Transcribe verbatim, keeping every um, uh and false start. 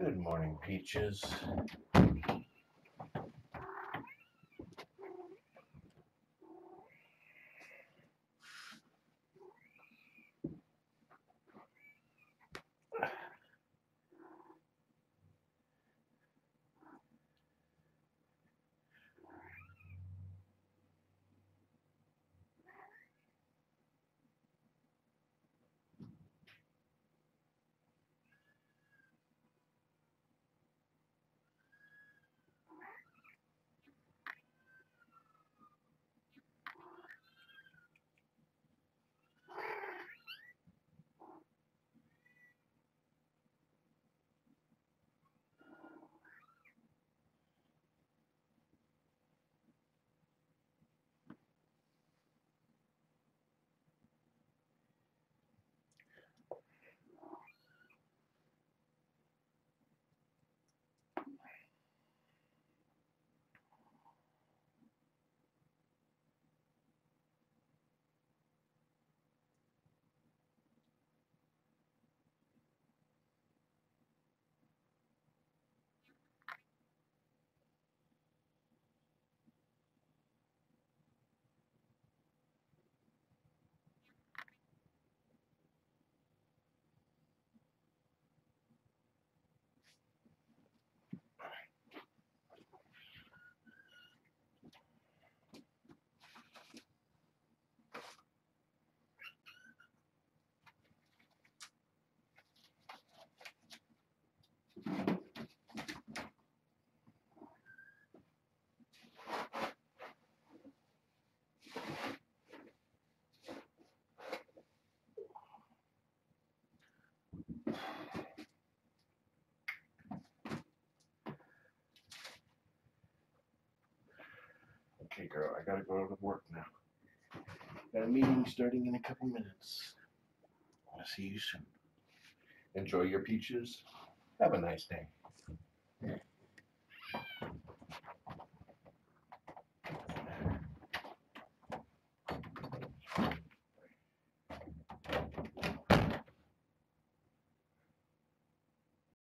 Good morning, Peaches. Okay, girl, I gotta go to work now. Got a meeting starting in a couple minutes. I'll see you soon. Enjoy your peaches. Have a nice day.